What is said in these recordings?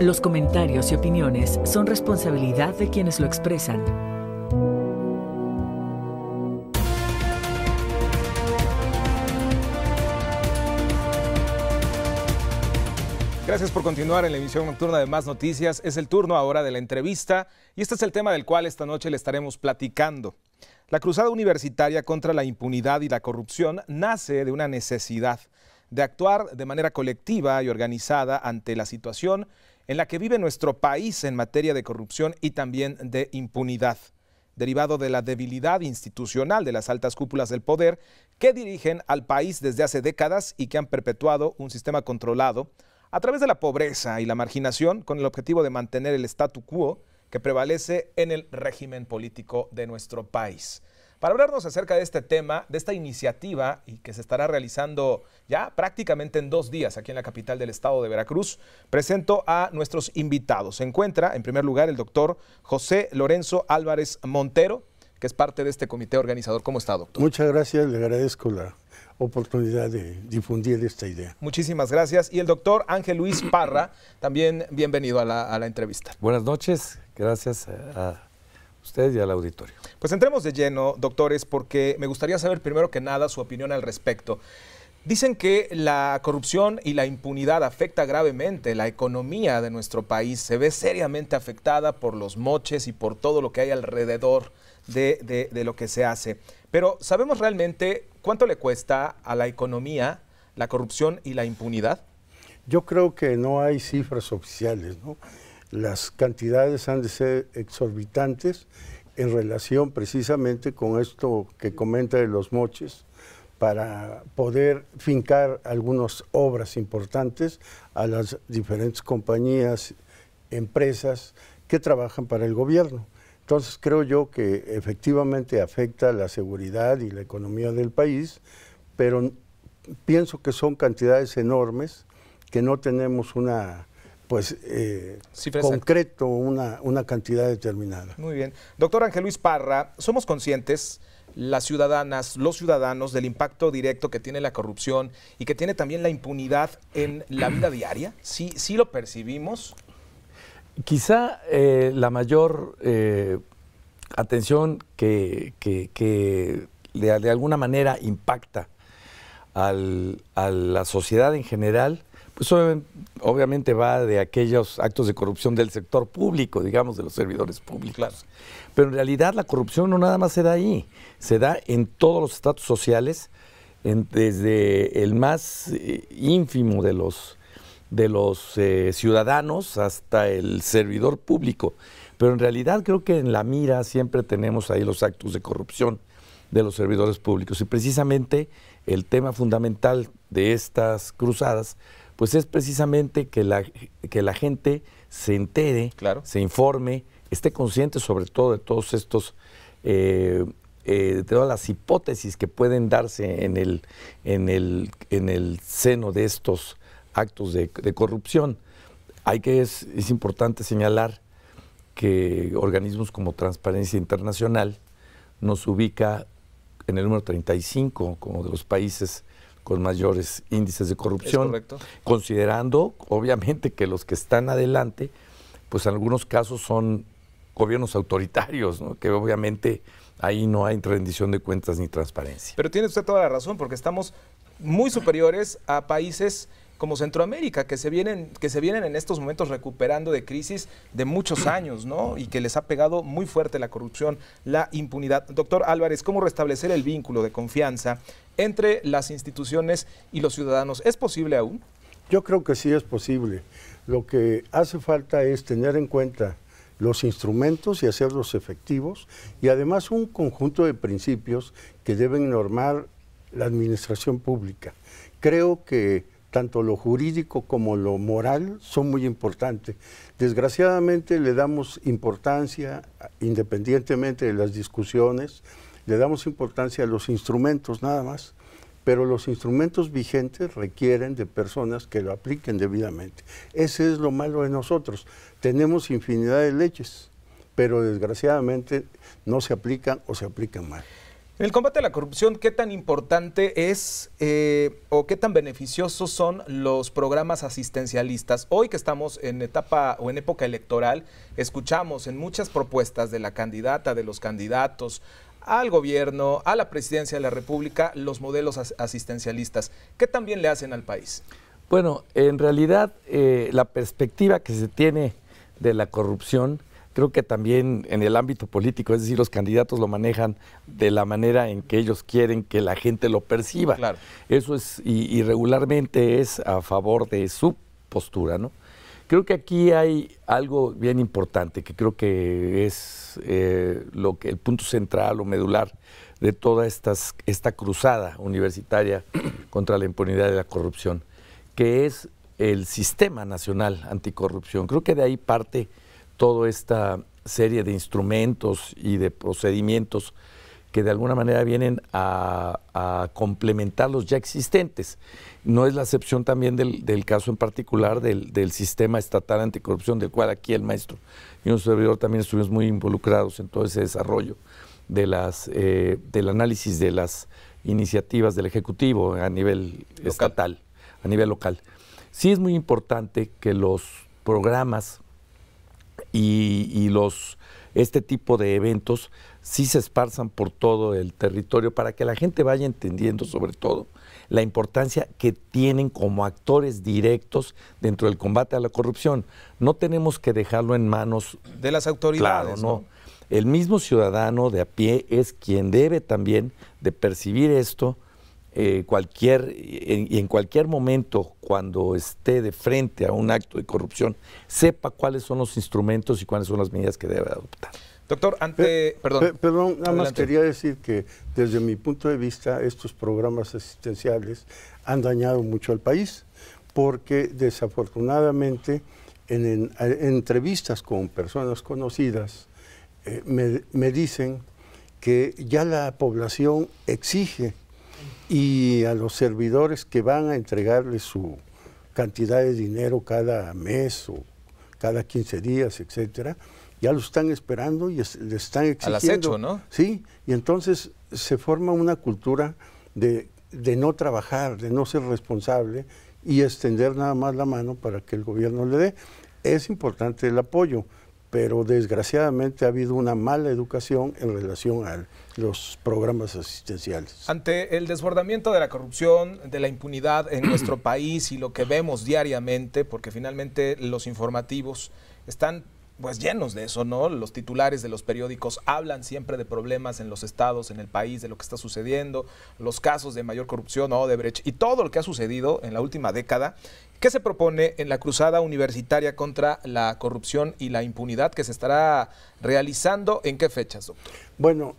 Los comentarios y opiniones son responsabilidad de quienes lo expresan. Gracias por continuar en la emisión nocturna de Más Noticias. Es el turno ahora de la entrevista y este es el tema del cual esta noche le estaremos platicando. La Cruzada Universitaria contra la Impunidad y la Corrupción nace de una necesidad de actuar de manera colectiva y organizada ante la situación en la que vive nuestro país en materia de corrupción y también de impunidad, derivado de la debilidad institucional de las altas cúpulas del poder que dirigen al país desde hace décadas y que han perpetuado un sistema controlado a través de la pobreza y la marginación, con el objetivo de mantener el statu quo que prevalece en el régimen político de nuestro país. Para hablarnos acerca de este tema, de esta iniciativa, y que se estará realizando ya prácticamente en 2 días aquí en la capital del estado de Veracruz, presento a nuestros invitados. Se encuentra, en primer lugar, el doctor José Lorenzo Álvarez Montero, que es parte de este comité organizador. ¿Cómo está, doctor? Muchas gracias, le agradezco la oportunidad de difundir esta idea. Muchísimas gracias. Y el doctor Ángel Luis Parra, también bienvenido a la entrevista. Buenas noches, gracias a ustedes y al auditorio. Pues entremos de lleno, doctores, porque me gustaría saber primero que nada su opinión al respecto. Dicen que la corrupción y la impunidad afecta gravemente la economía de nuestro país, se ve seriamente afectada por los moches y por todo lo que hay alrededor de lo que se hace. Pero ¿sabemos realmente cuánto le cuesta a la economía la corrupción y la impunidad? Yo creo que no hay cifras oficiales, ¿no? Las cantidades han de ser exorbitantes en relación precisamente con esto que comenta de los moches, para poder fincar algunas obras importantes a las diferentes compañías, empresas que trabajan para el gobierno. Entonces creo yo que efectivamente afecta la seguridad y la economía del país, pero pienso que son cantidades enormes que no tenemos una... cifra concreto, una cantidad determinada. Muy bien. Doctor Ángel Luis Parra, somos conscientes, las ciudadanas, los ciudadanos, del impacto directo que tiene la corrupción y que tiene también la impunidad en la vida diaria. ¿Sí, sí lo percibimos? Quizá la mayor atención que de alguna manera impacta a la sociedad en general, pues obviamente va de aquellos actos de corrupción del sector público, digamos, de los servidores públicos. Claro. Pero en realidad la corrupción no nada más se da ahí, se da en todos los estratos sociales, desde el más ínfimo de los ciudadanos hasta el servidor público. Pero en realidad creo que en la mira siempre tenemos ahí los actos de corrupción de los servidores públicos. Y precisamente el tema fundamental de estas cruzadas pues es precisamente que la gente se entere, claro, se informe, esté consciente sobre todo de todos estos, de todas las hipótesis que pueden darse en el seno de estos actos de corrupción. Es importante señalar que organismos como Transparencia Internacional nos ubica en el número 35 como de los países con mayores índices de corrupción, considerando obviamente que los que están adelante, pues en algunos casos son gobiernos autoritarios, ¿no? Que obviamente ahí no hay rendición de cuentas ni transparencia. Pero tiene usted toda la razón, porque estamos muy superiores a países como Centroamérica, que se vienen en estos momentos recuperando de crisis de muchos años, ¿no? Y que les ha pegado muy fuerte la corrupción, la impunidad. Doctor Álvarez, ¿cómo restablecer el vínculo de confianza entre las instituciones y los ciudadanos? ¿Es posible aún? Yo creo que sí es posible. Lo que hace falta es tener en cuenta los instrumentos y hacerlos efectivos, y además un conjunto de principios que deben normar la administración pública. Creo que tanto lo jurídico como lo moral son muy importantes. Desgraciadamente le damos importancia, independientemente de las discusiones, le damos importancia a los instrumentos nada más, pero los instrumentos vigentes requieren de personas que lo apliquen debidamente. Ese es lo malo de nosotros. Tenemos infinidad de leyes, pero desgraciadamente no se aplican o se aplican mal. El combate a la corrupción, ¿qué tan importante es o qué tan beneficiosos son los programas asistencialistas? Hoy que estamos en etapa o en época electoral, escuchamos en muchas propuestas de la candidata, de los candidatos, al gobierno, a la presidencia de la República, los modelos asistencialistas. ¿Qué tan bien le hacen al país? Bueno, en realidad la perspectiva que se tiene de la corrupción, creo que también en el ámbito político, es decir, los candidatos lo manejan de la manera en que ellos quieren que la gente lo perciba. Claro. Eso es, y regularmente es a favor de su postura, ¿no? Creo que aquí hay algo bien importante, que creo que es el punto central o medular de toda esta cruzada universitaria contra la impunidad y la corrupción, que es el Sistema Nacional Anticorrupción. Creo que de ahí parte toda esta serie de instrumentos y de procedimientos que de alguna manera vienen a complementar los ya existentes. No es la excepción también del caso en particular del sistema estatal anticorrupción, del cual aquí el maestro y un servidor también estuvimos muy involucrados en todo ese desarrollo de del análisis de las iniciativas del Ejecutivo a nivel estatal, a nivel local. Sí es muy importante que los programas este tipo de eventos sí se esparzan por todo el territorio para que la gente vaya entendiendo sobre todo la importancia que tienen como actores directos dentro del combate a la corrupción. No tenemos que dejarlo en manos de las autoridades. Claro, ¿no? El mismo ciudadano de a pie es quien debe también de percibir esto en cualquier momento, cuando esté de frente a un acto de corrupción, sepa cuáles son los instrumentos y cuáles son las medidas que debe adoptar. Doctor, perdón, nada más quería decir que desde mi punto de vista estos programas asistenciales han dañado mucho al país, porque desafortunadamente en entrevistas con personas conocidas me dicen que ya la población exige y a los servidores que van a entregarles su cantidad de dinero cada mes o cada 15 días, etcétera, ya lo están esperando y le están exigiendo. Al acecho, ¿no? Sí, y entonces se forma una cultura de no trabajar, de no ser responsable y extender nada más la mano para que el gobierno le dé. Es importante el apoyo, pero desgraciadamente ha habido una mala educación en relación a los programas asistenciales. Ante el desbordamiento de la corrupción, de la impunidad en nuestro país y lo que vemos diariamente, porque finalmente los informativos están pues llenos de eso, ¿no? Los titulares de los periódicos hablan siempre de problemas en los estados, en el país, de lo que está sucediendo, los casos de mayor corrupción, Odebrecht y todo lo que ha sucedido en la última década. ¿Qué se propone en la cruzada universitaria contra la corrupción y la impunidad que se estará realizando? ¿En qué fechas, doctor? Bueno,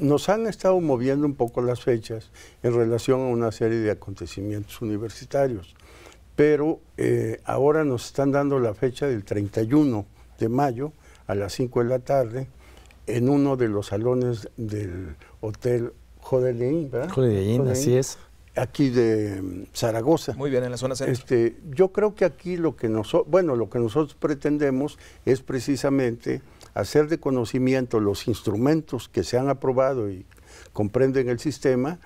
nos han estado moviendo un poco las fechas en relación a una serie de acontecimientos universitarios, pero ahora nos están dando la fecha del 31 de mayo a las 5 de la tarde en uno de los salones del hotel Holiday Inn, ¿verdad? Holiday Inn, así es. Aquí de Zaragoza. Muy bien, en la zona centro. Yo creo que aquí lo que nosotros pretendemos es precisamente hacer de conocimiento los instrumentos que se han aprobado y comprenden el sistema,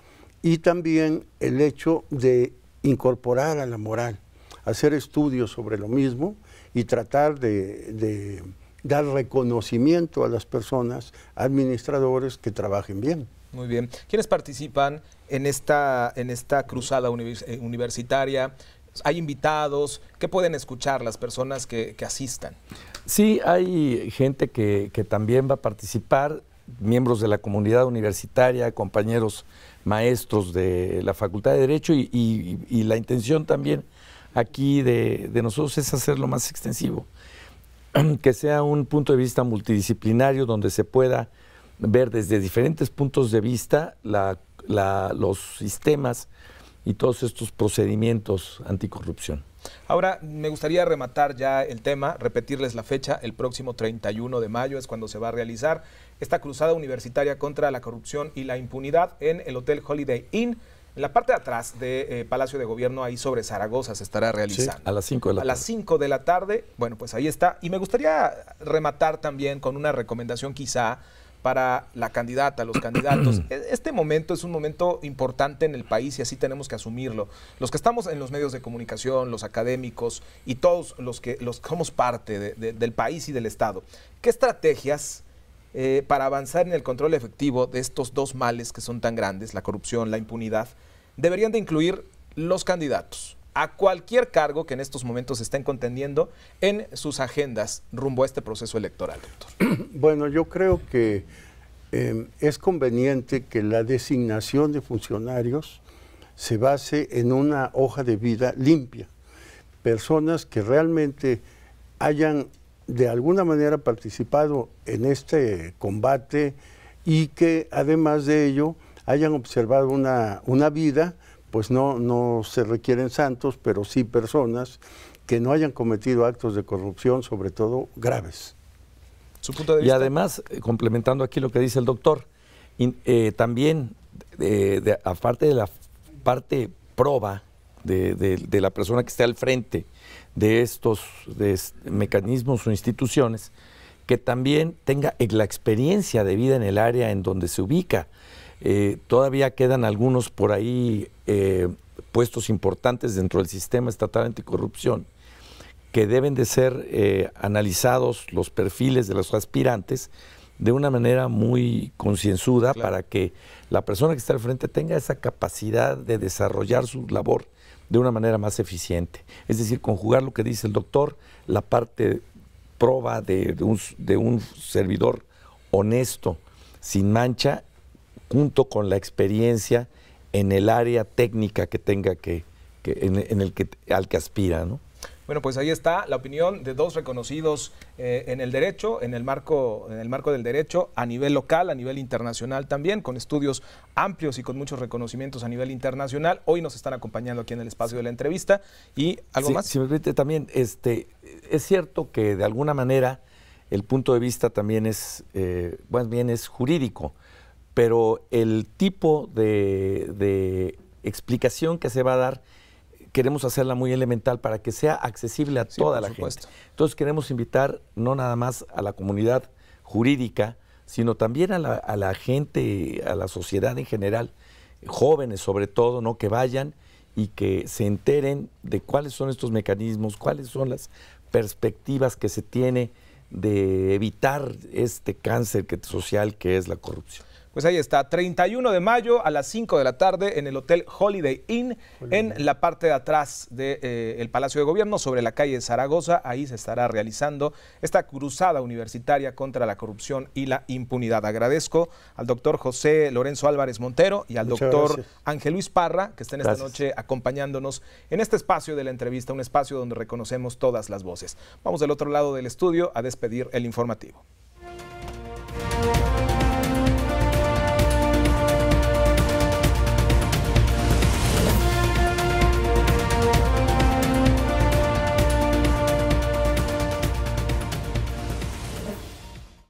y también el hecho de incorporar a la moral, hacer estudios sobre lo mismo y tratar de dar reconocimiento a las personas, administradores que trabajen bien. Muy bien. ¿Quiénes participan en esta cruzada universitaria? ¿Hay invitados? ¿Qué pueden escuchar las personas que asistan? Sí, hay gente que también va a participar, miembros de la comunidad universitaria, compañeros maestros de la Facultad de Derecho, y la intención también aquí de nosotros es hacerlo más extensivo, que sea un punto de vista multidisciplinario donde se pueda ver desde diferentes puntos de vista los sistemas y todos estos procedimientos anticorrupción. Ahora, me gustaría rematar ya el tema, repetirles la fecha. El próximo 31 de mayo es cuando se va a realizar esta cruzada universitaria contra la corrupción y la impunidad en el Hotel Holiday Inn. En la parte de atrás de Palacio de Gobierno, ahí sobre Zaragoza, se estará realizando. Sí, a las 5 de la tarde. A las 5 de la tarde, bueno, pues ahí está. Y me gustaría rematar también con una recomendación quizá para la candidata, los candidatos. Este momento es un momento importante en el país y así tenemos que asumirlo. Los que estamos en los medios de comunicación, los académicos y todos los que somos parte del país y del Estado. ¿Qué estrategias para avanzar en el control efectivo de estos dos males que son tan grandes, la corrupción, la impunidad, deberían de incluir los candidatos a cualquier cargo que en estos momentos estén contendiendo en sus agendas rumbo a este proceso electoral, doctor? Bueno, yo creo que es conveniente que la designación de funcionarios se base en una hoja de vida limpia. Personas que realmente hayan de alguna manera participado en este combate y que además de ello hayan observado una vida. Pues no se requieren santos, pero sí personas que no hayan cometido actos de corrupción, sobre todo graves. ¿Su punto de vista? Y además, complementando aquí lo que dice el doctor, también, aparte de la parte proba de la persona que esté al frente de estos mecanismos o instituciones, que también tenga la experiencia de vida en el área en donde se ubica. Todavía quedan algunos por ahí puestos importantes dentro del sistema estatal anticorrupción que deben de ser analizados los perfiles de los aspirantes de una manera muy concienzuda, claro, para que la persona que está al frente tenga esa capacidad de desarrollar su labor de una manera más eficiente. Es decir, conjugar lo que dice el doctor, la parte proba de un servidor honesto, sin mancha, junto con la experiencia en el área técnica que tenga al que aspira, ¿no? Bueno, pues ahí está la opinión de dos reconocidos en el derecho, en el marco del derecho, a nivel local, a nivel internacional también, con estudios amplios y con muchos reconocimientos a nivel internacional. Hoy nos están acompañando aquí en el espacio de la entrevista. ¿Y algo más? Si me permite también, es cierto que de alguna manera el punto de vista también es, más bien es jurídico, pero el tipo de explicación que se va a dar, queremos hacerla muy elemental para que sea accesible a toda la gente. Entonces queremos invitar no nada más a la comunidad jurídica, sino también a la gente, a la sociedad en general, jóvenes sobre todo, ¿no? Que vayan y que se enteren de cuáles son estos mecanismos, cuáles son las perspectivas que se tiene de evitar este cáncer social que es la corrupción. Pues ahí está, 31 de mayo a las 5 de la tarde en el Hotel Holiday Inn, en la parte de atrás del Palacio de Gobierno, sobre la calle Zaragoza. Ahí se estará realizando esta cruzada universitaria contra la corrupción y la impunidad. Agradezco al doctor José Lorenzo Álvarez Montero y al doctor Ángel Luis Parra, que estén esta noche acompañándonos en este espacio de la entrevista, un espacio donde reconocemos todas las voces. Vamos del otro lado del estudio a despedir el informativo.